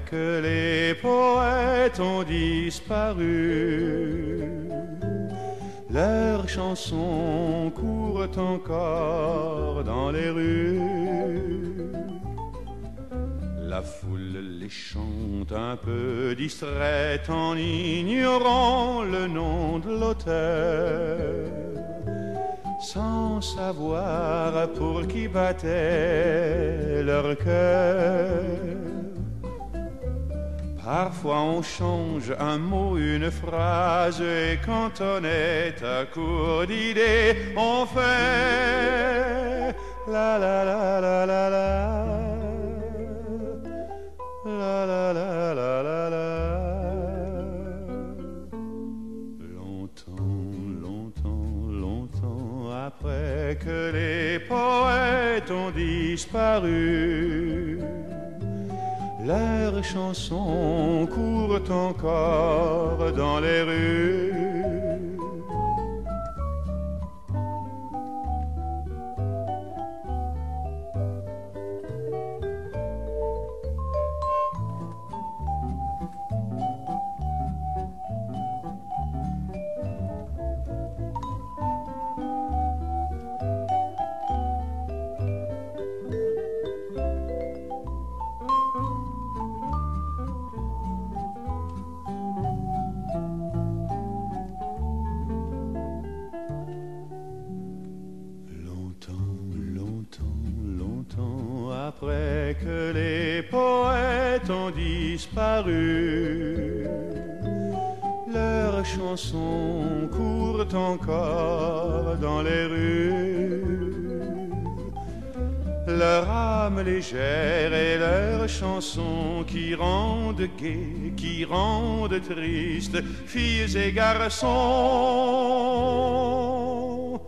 mais que les poètes ont disparu. Leurs chansons courent encore dans les rues. La foule les chante un peu distraite en ignorant le nom de l'auteur, sans savoir pour qui battait leur cœur. Parfois on change un mot, une phrase, et quand on est à court d'idées, on fait la la la la la la. La la la la la la. Longtemps, longtemps, longtemps après que les poètes ont disparu, leurs chansons courent encore dans les rues. Après que les poètes ont disparu, leurs chansons courent encore dans les rues. Leur âme légère et leurs chansons qui rendent gais, qui rendent tristes, filles et garçons,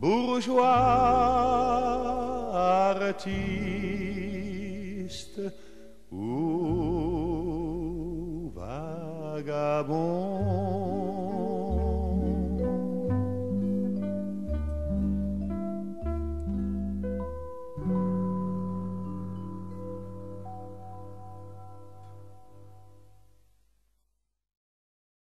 bourgeois, artiste ou vagabond.